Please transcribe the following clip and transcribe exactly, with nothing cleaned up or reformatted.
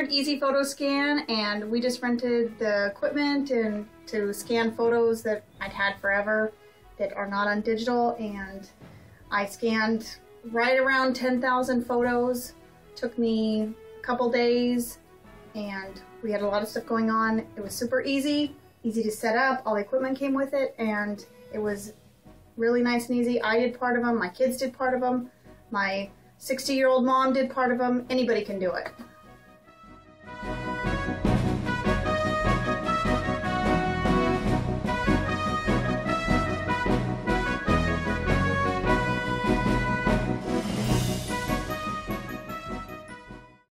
at E Z Photo Scan, and we just rented the equipment and to scan photos that I'd had forever that are not on digital. And I scanned right around ten thousand photos. Took me a couple days, and we had a lot of stuff going on. It was super easy, easy to set up. All the equipment came with it, and it was really nice and easy. I did part of them, my kids did part of them, my sixty year old mom did part of them. Anybody can do it.